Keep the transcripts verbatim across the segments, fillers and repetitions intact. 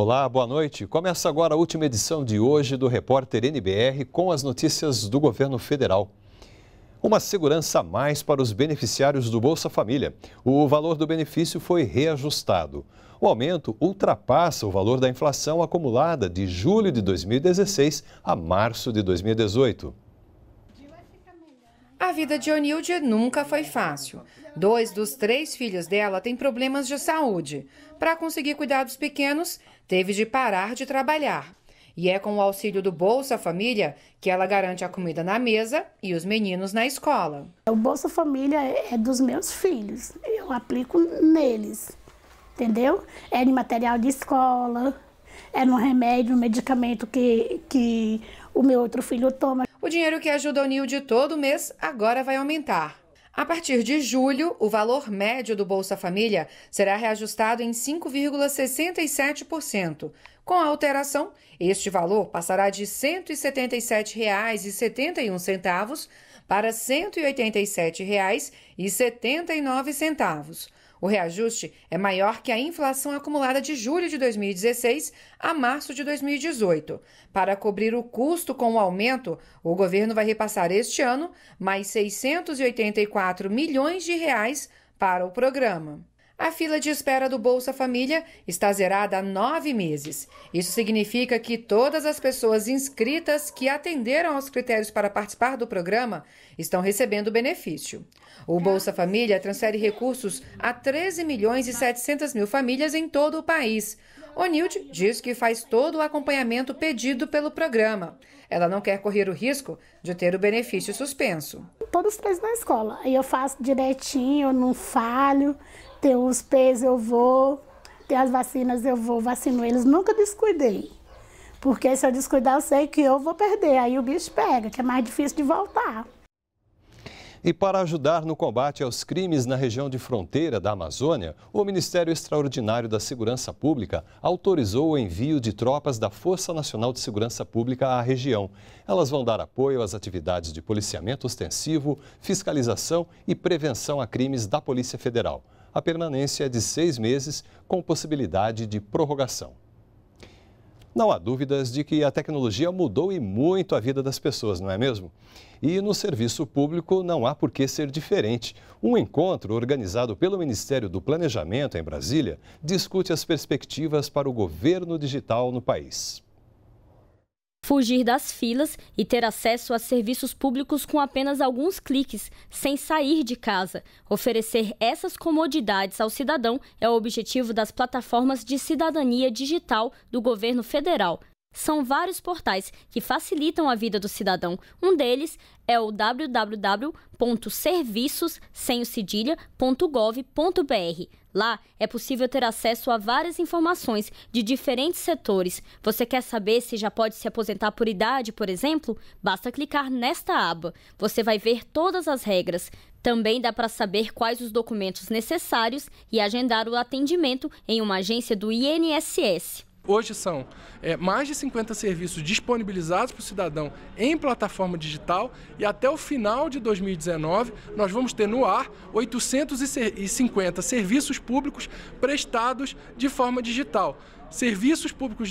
Olá, boa noite. Começa agora a última edição de hoje do Repórter N B R com as notícias do governo federal. Uma segurança a mais para os beneficiários do Bolsa Família. O valor do benefício foi reajustado. O aumento ultrapassa o valor da inflação acumulada de julho de dois mil e dezesseis a março de dois mil e dezoito. A vida de Onilde nunca foi fácil. Dois dos três filhos dela têm problemas de saúde. Para conseguir cuidar dos pequenos, teve de parar de trabalhar. E é com o auxílio do Bolsa Família que ela garante a comida na mesa e os meninos na escola. O Bolsa Família é dos meus filhos, eu aplico neles, entendeu? É em material de escola, é no remédio, no medicamento que, que o meu outro filho toma. O dinheiro que ajuda o Nilde todo mês agora vai aumentar. A partir de julho, o valor médio do Bolsa Família será reajustado em cinco vírgula sessenta e sete por cento. Com a alteração, este valor passará de cento e setenta e sete reais e setenta e um centavos para cento e oitenta e sete reais e setenta e nove centavos. O reajuste é maior que a inflação acumulada de julho de dois mil e dezesseis a março de dois mil e dezoito. Para cobrir o custo com o aumento, o governo vai repassar este ano mais seiscentos e oitenta e quatro milhões de reais para o programa. A fila de espera do Bolsa Família está zerada há nove meses. Isso significa que todas as pessoas inscritas que atenderam aos critérios para participar do programa estão recebendo o benefício. O Bolsa Família transfere recursos a treze milhões e setecentas mil famílias em todo o país. Onilde diz que faz todo o acompanhamento pedido pelo programa. Ela não quer correr o risco de ter o benefício suspenso. Todos três na escola. Eu faço direitinho, eu não falho. Tem os P's, eu vou, tem as vacinas, eu vou, vacino eles, nunca descuidei. Porque se eu descuidar, eu sei que eu vou perder, aí o bicho pega, que é mais difícil de voltar. E para ajudar no combate aos crimes na região de fronteira da Amazônia, o Ministério Extraordinário da Segurança Pública autorizou o envio de tropas da Força Nacional de Segurança Pública à região. Elas vão dar apoio às atividades de policiamento ostensivo, fiscalização e prevenção a crimes da Polícia Federal. A permanência é de seis meses, com possibilidade de prorrogação. Não há dúvidas de que a tecnologia mudou e muito a vida das pessoas, não é mesmo? E no serviço público não há por que ser diferente. Um encontro organizado pelo Ministério do Planejamento, em Brasília, discute as perspectivas para o governo digital no país. Fugir das filas e ter acesso a serviços públicos com apenas alguns cliques, sem sair de casa. Oferecer essas comodidades ao cidadão é o objetivo das plataformas de cidadania digital do governo federal. São vários portais que facilitam a vida do cidadão. Um deles é o w w w ponto serviços sem o cedilha ponto gov ponto br. Lá é possível ter acesso a várias informações de diferentes setores. Você quer saber se já pode se aposentar por idade, por exemplo? Basta clicar nesta aba. Você vai ver todas as regras. Também dá para saber quais os documentos necessários e agendar o atendimento em uma agência do I N S S. Hoje são é, mais de cinquenta serviços disponibilizados para o cidadão em plataforma digital e até o final de dois mil e dezenove nós vamos ter no ar oitocentos e cinquenta serviços públicos prestados de forma digital. Serviços públicos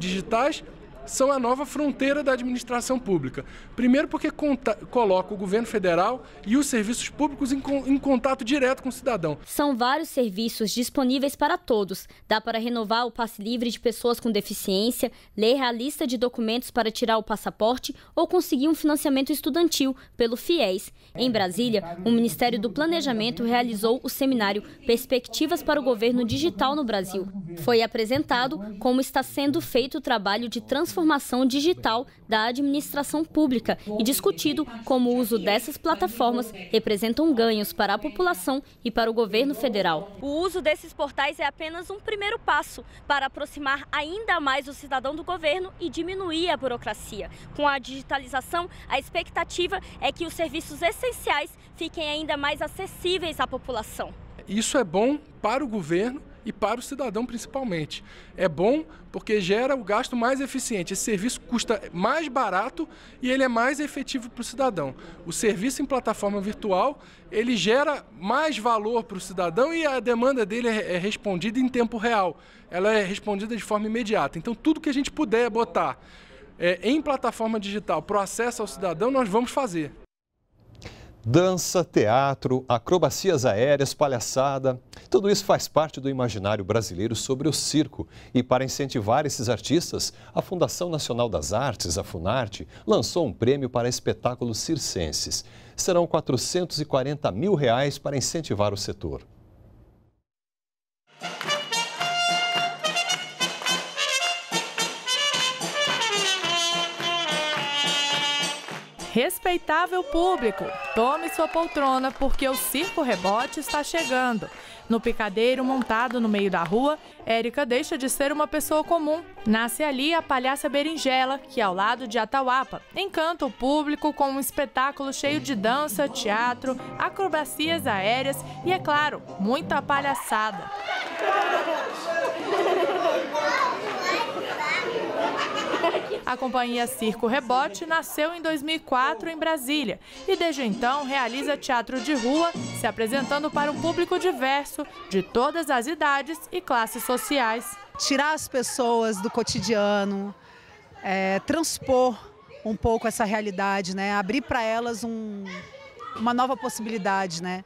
digitais são a nova fronteira da administração pública. Primeiro porque conta, coloca o governo federal e os serviços públicos em, em contato direto com o cidadão. São vários serviços disponíveis para todos. Dá para renovar o passe livre de pessoas com deficiência, ler a lista de documentos para tirar o passaporte ou conseguir um financiamento estudantil pelo FIES. Em Brasília, o Ministério do Planejamento realizou o seminário Perspectivas para o Governo Digital no Brasil. Foi apresentado como está sendo feito o trabalho de transformação transformação digital da administração pública e discutido como o uso dessas plataformas representam ganhos para a população e para o governo federal. O uso desses portais é apenas um primeiro passo para aproximar ainda mais o cidadão do governo e diminuir a burocracia. Com a digitalização, a expectativa é que os serviços essenciais fiquem ainda mais acessíveis à população. Isso é bom para o governo e para o cidadão principalmente. É bom porque gera o gasto mais eficiente. Esse serviço custa mais barato e ele é mais efetivo para o cidadão. O serviço em plataforma virtual, ele gera mais valor para o cidadão e a demanda dele é respondida em tempo real. Ela é respondida de forma imediata. Então, tudo que a gente puder botar é, em plataforma digital para o acesso ao cidadão, nós vamos fazer. Dança, teatro, acrobacias aéreas, palhaçada, tudo isso faz parte do imaginário brasileiro sobre o circo. E para incentivar esses artistas, a Fundação Nacional das Artes, a Funarte, lançou um prêmio para espetáculos circenses. Serão quatrocentos e quarenta mil reais para incentivar o setor. Respeitável público, tome sua poltrona porque o Circo Rebote está chegando. No picadeiro montado no meio da rua, Érica deixa de ser uma pessoa comum. Nasce ali a palhaça Berinjela, que ao lado de Atawapa, encanta o público com um espetáculo cheio de dança, teatro, acrobacias aéreas e, é claro, muita palhaçada. A companhia Circo Rebote nasceu em dois mil e quatro em Brasília e desde então realiza teatro de rua, se apresentando para um público diverso, de todas as idades e classes sociais. Tirar as pessoas do cotidiano, é, transpor um pouco essa realidade, né? Abrir para elas um, uma nova possibilidade, né?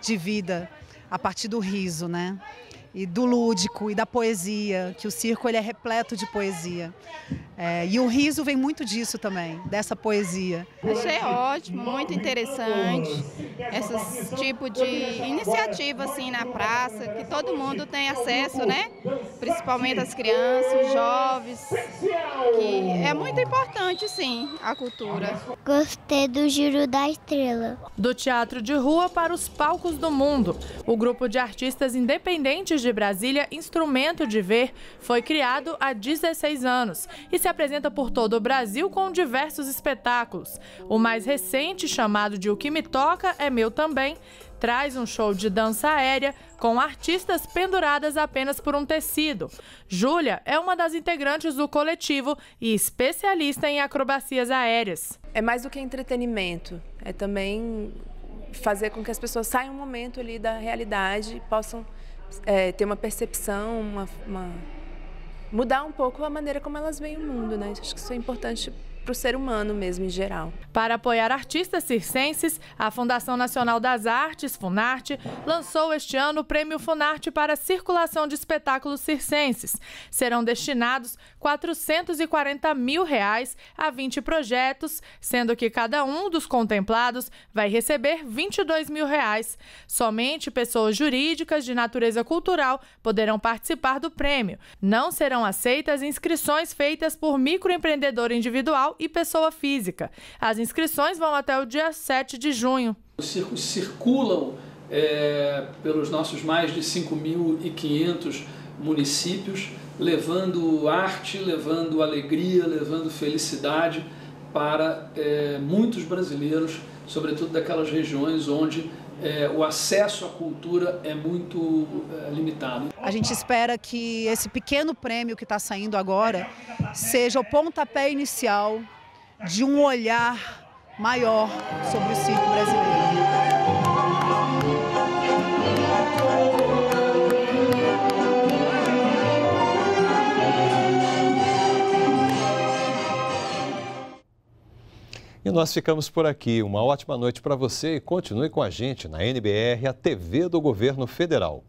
De vida a partir do riso, né? E do lúdico e da poesia, que o circo ele é repleto de poesia. É, e o riso vem muito disso também, dessa poesia. Achei ótimo, muito interessante esse tipo de iniciativa assim na praça, que todo mundo tem acesso, né? Principalmente as crianças, os jovens, que é muito importante, sim, a cultura. Gostei do Giro da Estrela. Do teatro de rua para os palcos do mundo, o grupo de artistas independentes de Brasília, Instrumento de Ver, foi criado há dezesseis anos e se Se apresenta por todo o Brasil com diversos espetáculos. O mais recente, chamado de O Que Me Toca é Meu Também, traz um show de dança aérea com artistas penduradas apenas por um tecido. Júlia é uma das integrantes do coletivo e especialista em acrobacias aéreas. É mais do que entretenimento, é também fazer com que as pessoas saiam um momento ali da realidade e possam é, ter uma percepção, uma... uma... mudar um pouco a maneira como elas veem o mundo, né? Acho que isso é importante para o ser humano mesmo, em geral. Para apoiar artistas circenses, a Fundação Nacional das Artes, Funarte, lançou este ano o Prêmio Funarte para circulação de espetáculos circenses. Serão destinados quatrocentos e quarenta mil reais a vinte projetos, sendo que cada um dos contemplados vai receber vinte e dois mil reais. Somente pessoas jurídicas de natureza cultural poderão participar do prêmio. Não serão aceitas inscrições feitas por microempreendedor individual e pessoa física. As inscrições vão até o dia sete de junho. Os circos circulam é, pelos nossos mais de cinco mil e quinhentos municípios, levando arte, levando alegria, levando felicidade para é, muitos brasileiros, sobretudo daquelas regiões onde é, o acesso à cultura é muito é, limitado. A gente espera que esse pequeno prêmio que está saindo agora seja o pontapé inicial de um olhar maior sobre o circo brasileiro. E nós ficamos por aqui. Uma ótima noite para você e continue com a gente na N B R, a T V do Governo Federal.